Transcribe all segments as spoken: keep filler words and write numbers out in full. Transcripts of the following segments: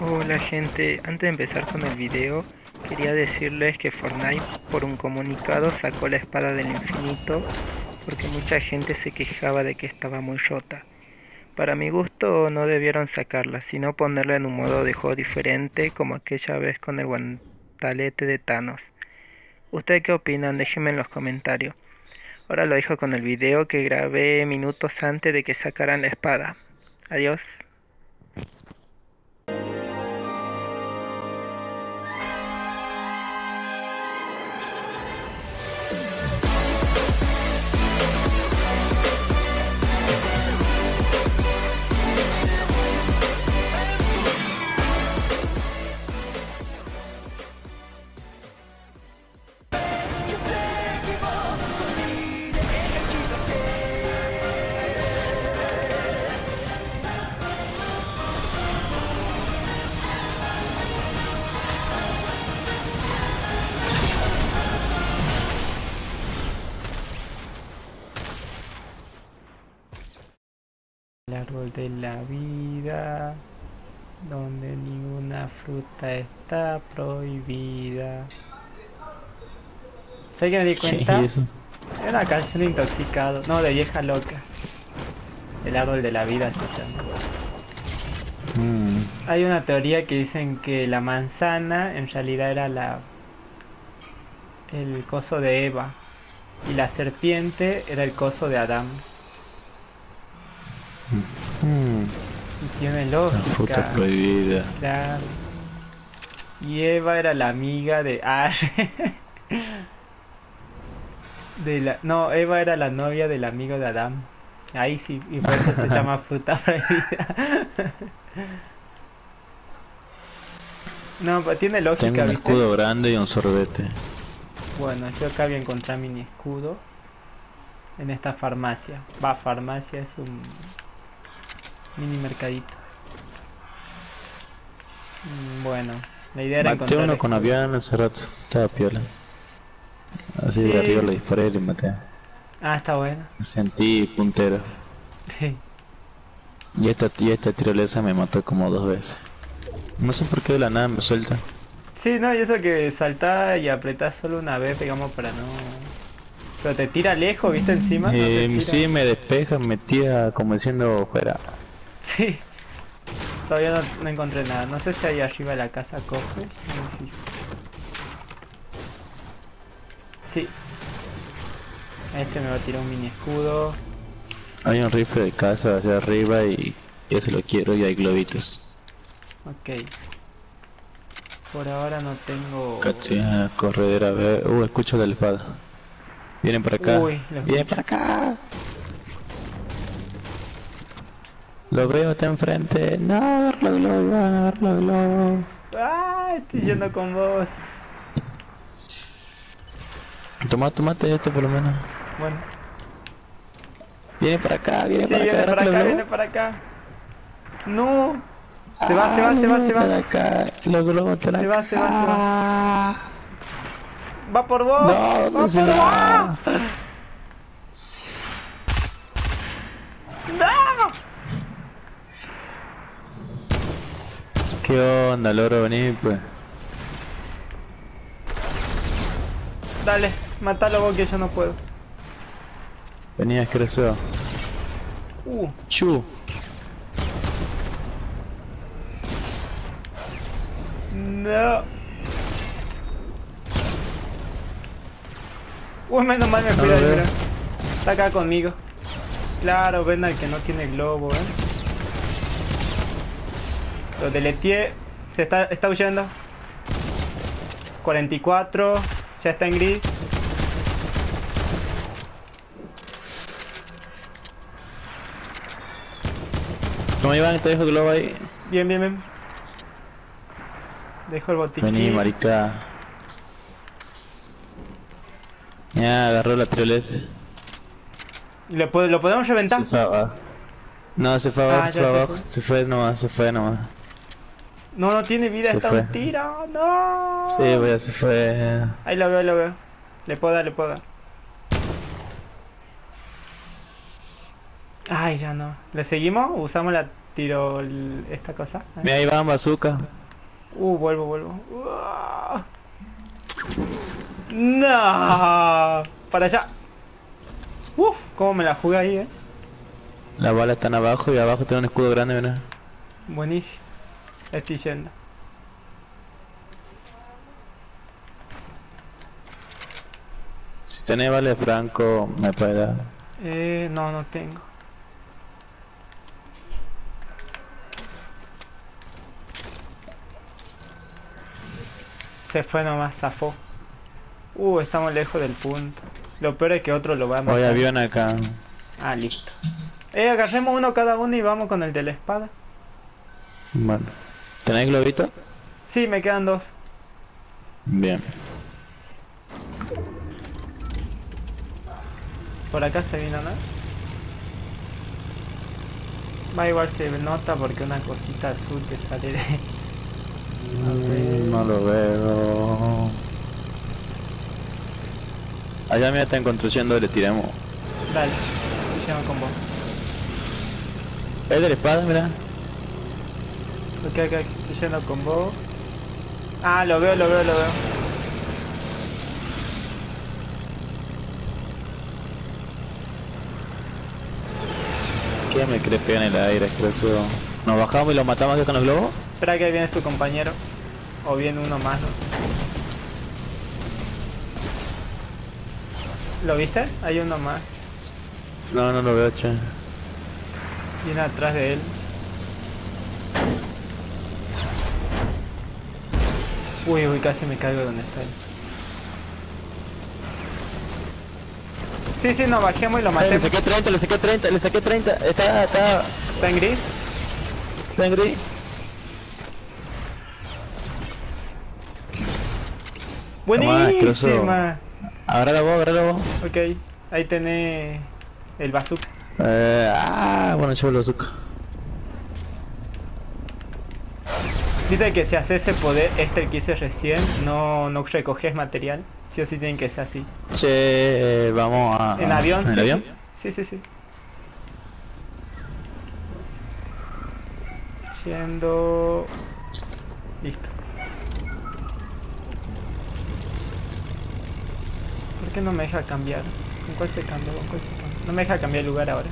Hola gente, antes de empezar con el video quería decirles que Fortnite por un comunicado sacó la espada del infinito porque mucha gente se quejaba de que estaba muy rota. Para mi gusto no debieron sacarla, sino ponerla en un modo de juego diferente como aquella vez con el guantelete de Thanos. ¿Ustedes qué opinan? Déjenme en los comentarios. Ahora lo dejo con el video que grabé minutos antes de que sacaran la espada. Adiós. El árbol de la vida, donde ninguna fruta está prohibida. ¿Sé que me di cuenta? Es una canción de intoxicado, no, de vieja loca. El árbol de la vida se llama. Mm. Hay una teoría que dicen que la manzana en realidad era la el coso de Eva y la serpiente era el coso de Adán. Mm. Y tiene lógica. La fruta prohibida. Claro. Y Eva era la amiga de ah, de la no, Eva era la novia del amigo de Adán. Ahí sí, y por eso se llama fruta prohibida. No, pero tiene lógica. Tengo un escudo, ¿viste? Grande y un sorbete. Bueno, yo acá voy a encontrar mi escudo en esta farmacia. Va, farmacia es un mini mercadito. Bueno, la idea era encontrar... Maté uno con avión hace rato, estaba piola. Así de arriba le disparé y le maté. Ah, está bueno. Me sentí puntero. Y esta, y esta tirolesa me mató como dos veces. No sé por qué de la nada me suelta. Sí, no, y eso que saltás y apretás solo una vez, digamos, para no... Pero te tira lejos, ¿viste? Encima. Eh, no sí, me despeja, me tira como diciendo fuera. Sí. Todavía no, no encontré nada. No sé si ahí arriba de la casa coge. No fijo. Sí. Este me va a tirar un mini escudo. Hay un rifle de casa allá arriba y ya se lo quiero y hay globitos. Ok. Por ahora no tengo... Cachina, corredera, a ver... Uh, escucho de la espada. Vienen para acá. Uy, vienen para acá. Lo veo, está enfrente. No, verlo globo, a verlo globo. Ah, estoy yendo con vos. Toma, tomate este por lo menos. Bueno. Viene para acá, viene sí, para viene acá. Para acá, viene para acá. No. Se ah, va, se va, se va, se va. Acá. Los globos están acá. Se va, se va, se va. Va por vos, no, no va se por va. Vos. No. ¿Qué onda, loro? Vení, pues. Dale, matalo vos que yo no puedo. Vení, escrezó. Uh, chu. No. Uy, menos mal me fui de ver. Está acá conmigo. Claro, ven al que no tiene globo, eh. Lo deleteé. Se está, está huyendo. cuarenta y cuatro. Ya está en gris. No, Iván, te dejo el globo ahí. Bien, bien, bien. Dejo el botiquín. Vení, marica. Ya, agarró la tirolesa. ¿Lo podemos reventar? Se fue abajo. No, se fue abajo, ah, se fue abajo, se fue nomás, se fue nomás. No, no tiene vida esta mentira, no. Sí, wey, se fue. Ahí lo veo, ahí lo veo. Le puedo dar, le puedo dar. Ay, ya no. ¿Le seguimos o usamos la tiro el, esta cosa. ¿Eh? Mira, ahí va, bazooka. Uh, vuelvo, vuelvo. Uah. No, para allá. Uf, cómo me la jugué ahí, eh. Las balas están abajo y abajo tiene un escudo grande, ¿verdad? Buenísimo. Estoy yendo. Si tenés balas blanco, me puede dar. Eh, no, no tengo. Se fue nomás, zafó. Uh, estamos lejos del punto. Lo peor es que otro lo va a matar. Voy avión acá. Ah, listo. Eh, agarremos uno cada uno y vamos con el de la espada. Bueno. ¿Tenéis globito? Sí, me quedan dos. Bien. Por acá se vino, ¿no? Va, igual se nota porque una cosita azul te sale de... Okay. No lo veo. Allá me está en construcción, le tiramos. Dale, tiramos con vos. Es de la espada, mira. Ok, ok, estoy yendo con vos. Ah, lo veo, lo veo, lo veo. ¿Qué me crees pegar en el aire? Eso. ¿Nos bajamos y lo matamos aquí con los globos? Espera que ahí viene tu compañero. O viene uno más, ¿no? ¿Lo viste? Hay uno más. No, no lo veo, che. Viene atrás de él. Uy, uy, casi me caigo donde está él. Sí, sí, nos bajemos y lo matemos. Le saqué treinta, le saqué treinta, le saqué treinta. Está, está... ¿Está en gris? Está en gris. Buenísima. Agárralo vos, agárralo vos. Ok, ahí tenés el bazooka. Eh, ah, bueno, llevo el bazooka. Dice que si haces ese poder, este el que hice recién, no, no recoges material. Sí o sí tienen que ser así. Che, vamos a... ¿En avión? ¿En el avión? Sí, sí, sí. Yendo... Listo. ¿Por qué no me deja cambiar? ¿Con cuál se cambia? ¿Con cuál se cambia? No me deja cambiar el lugar ahora.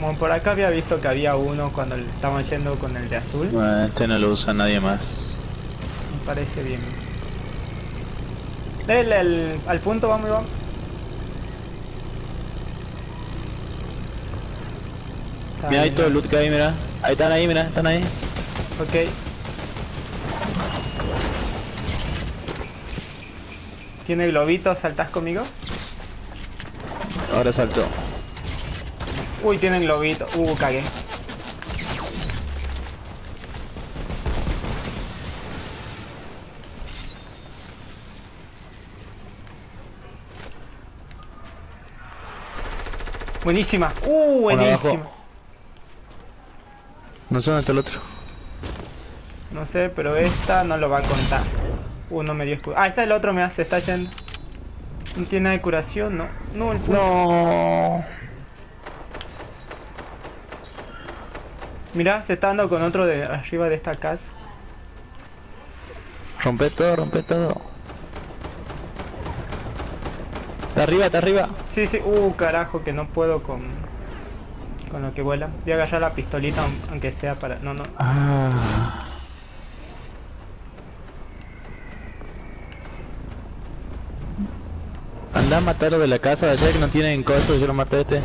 Bueno, por acá había visto que había uno cuando le estaban yendo con el de azul. Bueno, este no lo usa nadie más. Me parece bien. Dale al, al punto, vamos y vamos. Está mira, ahí todo el loot que hay, mira. Ahí están ahí, mira, están ahí. Ok. Tiene globito, ¿saltás conmigo? Ahora saltó. Uy, tienen globito. Uh, cagué. Buenísima. Uh, buenísima. No sé dónde está el otro. No sé, pero esta no lo va a contar. Uh, no me dio escudo. Ah, está el otro, mira, se está yendo. No tiene nada de curación, no. No, el puto. No. Mirá, se está dando con otro de arriba de esta casa. Rompe todo, rompe todo. Está arriba, está arriba. Sí, sí, uh, carajo, que no puedo con con lo que vuela. Voy a agarrar la pistolita, aunque sea para... No, no. Ah. Andá a matarlo de la casa de allá que no tienen cosas, yo lo maté a este.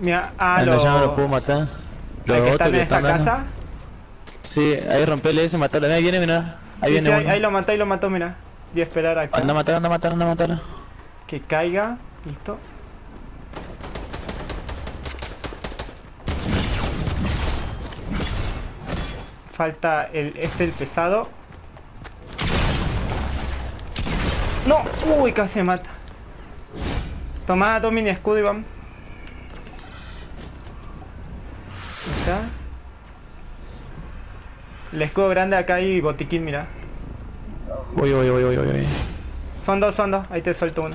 Mira, ah, no, lo... ya no lo puedo matar. Los otros están en esta casa. Dando. Sí, ahí rompele ese, matarlo. Ahí viene, mira. Ahí sí, viene. Sí, ahí, ahí lo mató, ahí lo mató, mira. Voy a esperar acá. Anda a matar, anda a matar, anda a matar. Que caiga, listo. Falta el este, el pesado. No, uy, casi me mata. Tomá dos mini escudo y vamos. Acá. El escudo grande acá y botiquín, mira. Voy, voy, voy, voy, voy. Son dos, son dos. Ahí te suelto uno.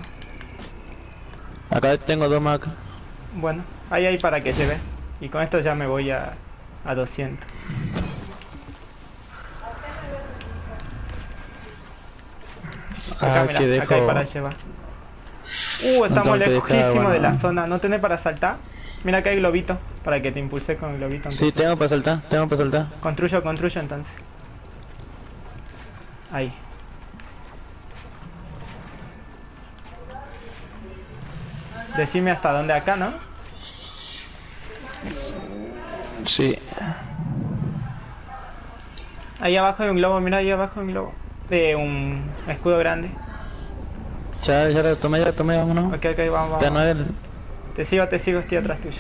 Acá tengo dos Mac. Bueno, ahí hay para que lleve. Y con esto ya me voy a, a doscientos. Acá, ah, mirá, dejo... acá hay para llevar. Uh, estamos lejísimos bueno. de la zona. ¿No tenés para saltar? Mira que hay globito, para que te impulse con el globito. Entonces. Sí, tengo para saltar, tengo para saltar. Construyo, construyo entonces. Ahí. Decime hasta dónde acá, ¿no? Sí. Ahí abajo hay un globo, mira, ahí abajo hay un globo. De un escudo grande. Ya, ya lo tomé, ya lo tomé, vámonos. Ok, ok, vamos, vamos. No el... Te sigo, te sigo, estoy atrás tuyo.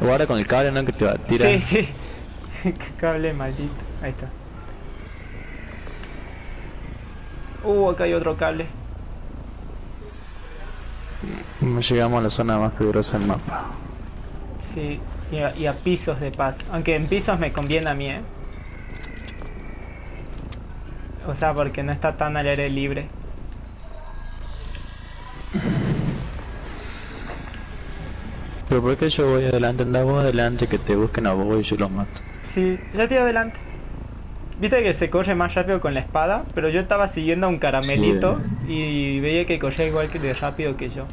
Guarda con el cable, no, que te va a tirar. Sí, sí. Cable maldito. Ahí está. Uh, acá hay otro cable. Llegamos a la zona más peligrosa del mapa. Sí, y a, y a pisos de paz. Aunque en pisos me conviene a mí, ¿eh? O sea, porque no está tan al aire libre. Pero ¿por qué yo voy adelante? Andá vos adelante, que te busquen a vos y yo los mato. Sí, yo estoy adelante. Viste que se corre más rápido con la espada, pero yo estaba siguiendo a un caramelito, sí, y veía que corría igual que de rápido que yo.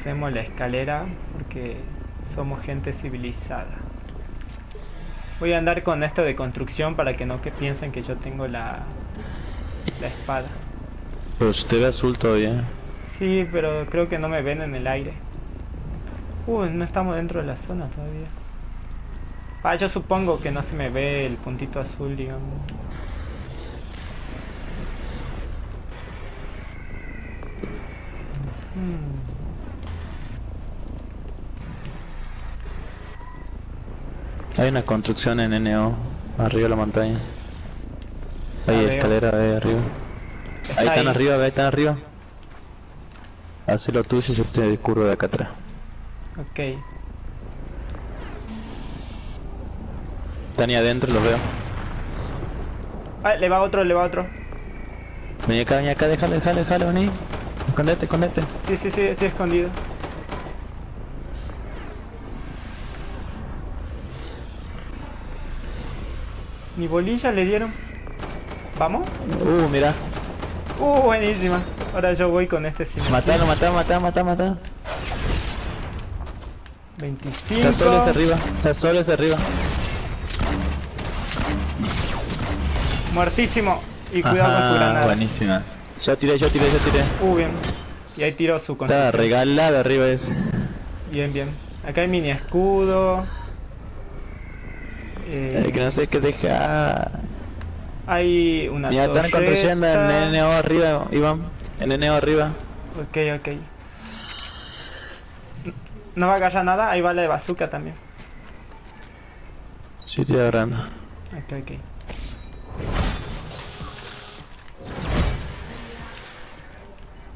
Usemos la escalera porque somos gente civilizada. Voy a andar con esto de construcción para que no que piensen que yo tengo la, la espada. Pero si te ve azul todavía. Sí, pero creo que no me ven en el aire. Uh, no estamos dentro de la zona todavía. Ah, yo supongo que no se me ve el puntito azul, digamos. Hmm. Hay una construcción en N O, arriba de la montaña. Hay arriba. Escalera ahí arriba. Está ahí, están ahí. Arriba, ahí están arriba. Haz lo tuyo y yo te curvo de acá atrás. Ok. Están ahí adentro, los veo. Ah, le va otro, le va otro. Vení acá, vení acá, déjalo, déjalo, déjalo, vení. Escondete, escondete. Sí, sí, sí, estoy escondido. Ni bolilla le dieron. ¿Vamos? Uh, mirá. Uh, buenísima. Ahora yo voy con este silencio. Matalo, matalo, matalo, matalo, matalo. veinticinco. Está solo hacia arriba. Está solo hacia arriba. Muertísimo. Y cuidado, ajá, con tu granada. Buenísima. Yo tiré, yo tiré, yo tiré. Uh, bien. Y ahí tiró su contra. Está regalada arriba ese. Bien, bien. Acá hay mini escudo. Eh, que no sé qué deja. Hay una. Ya están construyendo en N O arriba, Iván. En N O arriba. Ok, ok. No va a agarrar nada, ahí va la de bazooka también. Sí, te agarran. Ok, ok.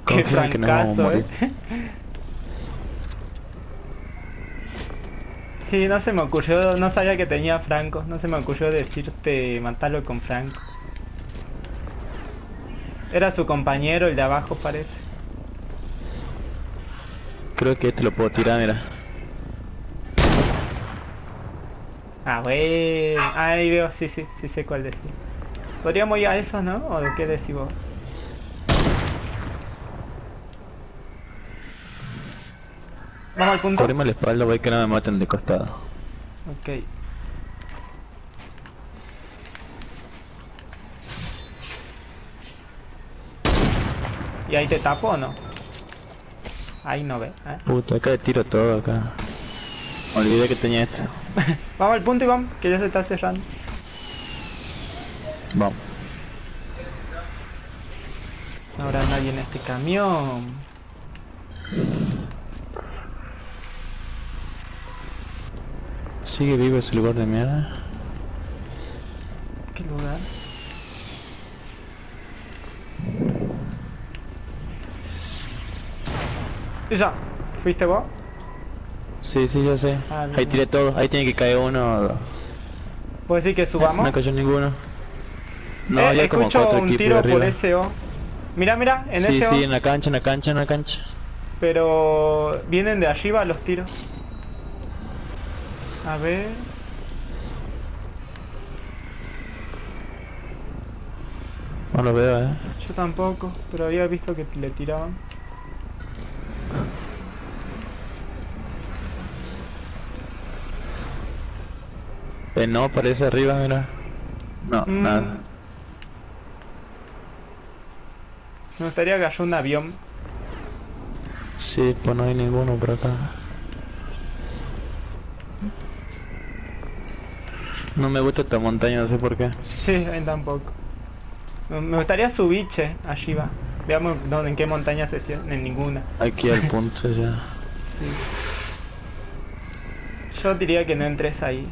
Qué francazo, eh. Sí, no se me ocurrió, no sabía que tenía Franco, no se me ocurrió decirte matarlo con Franco. Era su compañero, el de abajo parece. Creo que este lo puedo tirar, mira. Ah, bueno, ahí veo, sí, sí, sí sé cuál decir. Podríamos ir a esos, ¿no? ¿O qué decís vos? Vamos al punto. Corremos la espalda, voy que no me maten de costado. Ok. ¿Y ahí te tapo o no? Ahí no ve, ¿eh? Puta, acá le tiro todo acá. Olvidé que tenía esto. Vamos al punto, Iván, que ya se está cerrando. Vamos. No habrá nadie en este camión. ¿Sigue vivo ese lugar de mierda? ¿Qué lugar? Ya, ¿fuiste vos? Sí, sí, yo sé. Ah, no. Ahí tiré todo, ahí tiene que caer uno o dos. ¿Puedes decir que subamos? No cayó ninguno. No, eh, había como cuatro un equipos tiro por S O. Mira, mira, en sí, S O. Sí, sí, en la cancha, en la cancha, en la cancha. Pero vienen de arriba los tiros. A ver. No lo veo, eh. Yo tampoco, pero había visto que le tiraban. Eh, no, parece arriba, mira. No, mm. nada. Me gustaría que haya un avión. Sí, pues no hay ninguno por acá. No me gusta esta montaña, no sé por qué. Sí, tampoco. Me gustaría subir, che, allí va. Veamos dónde, en qué montaña se siente, en ninguna. Aquí al punto ya. Sí. Yo diría que no entres ahí.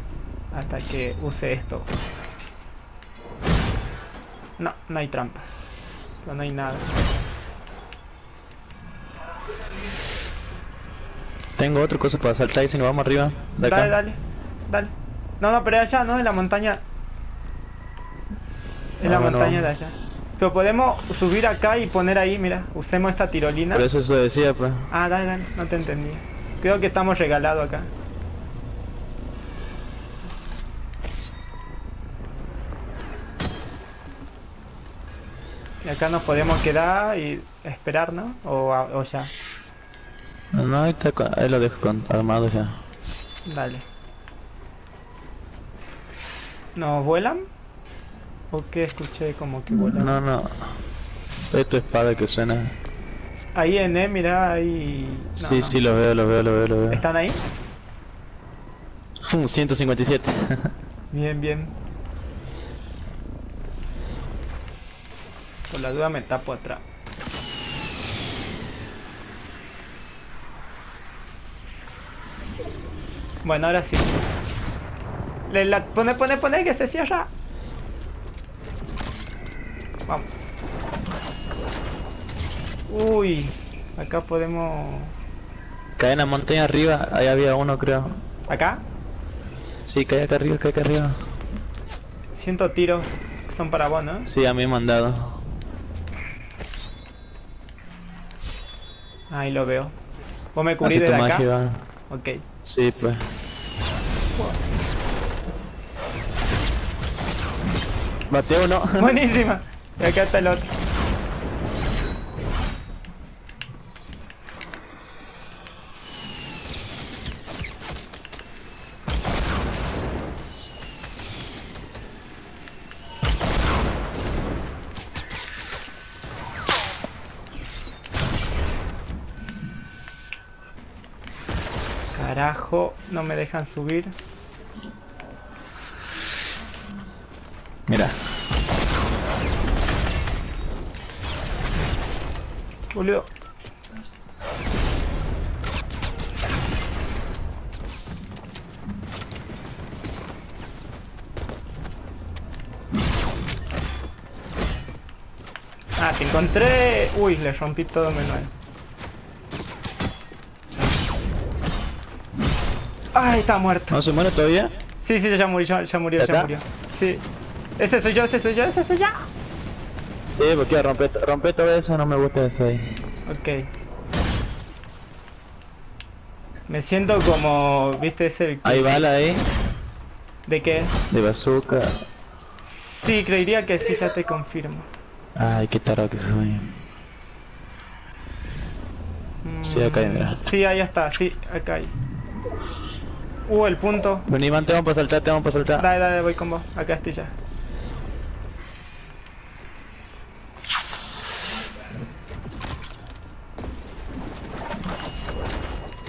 Hasta que use esto. No, no hay trampas. No, no hay nada. Tengo otra cosa para saltar y si nos vamos arriba. De acá. Dale, dale, dale. No, no, pero allá, no, en la montaña. En no, la bueno, montaña vamos. De allá. Pero podemos subir acá y poner ahí, mira, usemos esta tirolina. Por eso eso decía, pues. Ah, dale, dale, no te entendí. Creo que estamos regalados acá. Y acá nos podemos quedar y esperar, ¿no? O, o ya. No, ahí, está, ahí lo dejo con, armado ya. Dale. ¿Nos vuelan? ¿O qué? Escuché como que vuelan. No, no. Es tu espada que suena. Ahí en E, mirá, ahí... No, sí, no. sí, lo veo, lo veo, lo veo, lo veo. ¿Están ahí? Uh, ciento cincuenta y siete. Bien, bien. Por la duda me tapo atrás. Bueno, ahora sí. Le la pone, pone, pone que se cierra. Vamos. Uy, acá podemos. Cae en la montaña arriba, ahí había uno creo. ¿Acá? Sí, cae acá arriba, cae acá arriba. Ciento tiros, son para vos, ¿no? Sí, a mí me han dado. Ahí lo veo. ¿Vos me cubrís de acá? Magia. Ok. Sí, pues. Mateo no. Buenísima. Y acá está el otro. Carajo, no me dejan subir. Mira. Boludo. Ah, te encontré. Uy, le rompí todo el manual. Ay, está muerto. ¿No se muere todavía? Sí, sí, ya murió, ya murió, ya, ya murió. Sí. Ese soy yo, ese soy yo, ese soy yo. Sí, porque rompe, rompe todo eso, no me gusta eso ahí. Ok. Me siento como, viste ese... ¿Hay bala ahí? ¿De qué? De bazooka. Sí, creería que sí, ya te confirmo. Ay, qué tarado que soy. Mm, sí, acá hay, mira. Sí, ahí está, sí, acá hay. Uh, el punto. Vení, man, te vamos para saltar, te vamos para saltar. Dale, dale, voy con vos, acá estoy ya.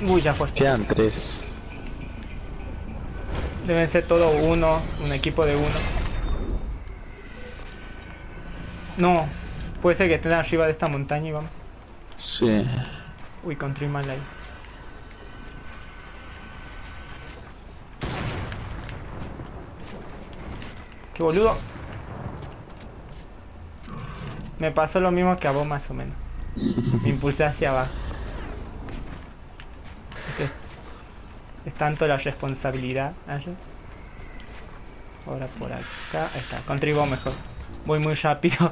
Uy, ya fue. Quedan tres. Deben ser todo uno, un equipo de uno. No, puede ser que estén arriba de esta montaña y vamos. Sí. Uy, construí mal ahí. ¡Qué boludo! Me pasó lo mismo que a vos más o menos. Me impulsé hacia abajo. Es tanto la responsabilidad. Ahora por acá. Ahí está, contribuo mejor. Voy muy rápido.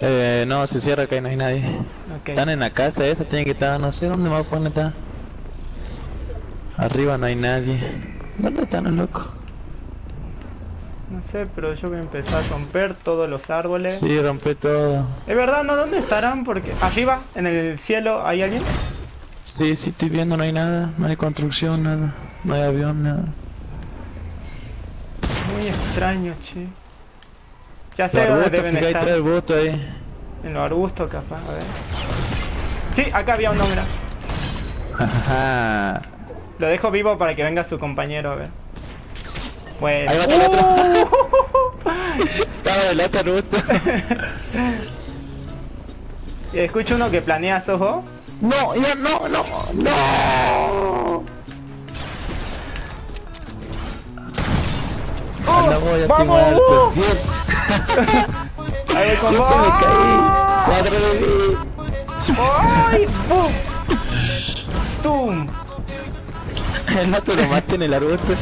Eh, no, se cierra que no hay nadie. Okay. Están en la casa esa, tienen que estar, no sé dónde más pueden estar. Arriba no hay nadie. ¿Dónde están los locos? No sé, pero yo voy a empezar a romper todos los árboles. Sí, rompe todo. Es verdad, no, ¿dónde estarán? Porque arriba, en el cielo, ¿hay alguien? Sí, sí estoy viendo, no hay nada, no hay construcción, nada, no hay avión, nada. Muy extraño, che. Ya sé dónde deben estar. Hay tres arbustos ahí. En los arbustos, capaz, a ver. Sí, acá había un hombre. Ajá. Lo dejo vivo para que venga su compañero, a ver. Bueno. Ahí va el otro. Estaba el otro arbusto. Escucho uno que planea, ¿sos vos? No, ya, no, no, no. Anda, voy a timar el perfil. Ahí voy con vos. Me caí. Cuatro de mí. ¡Ay! ¡Bum! ¡Tum! El gato lo mata en el arbusto.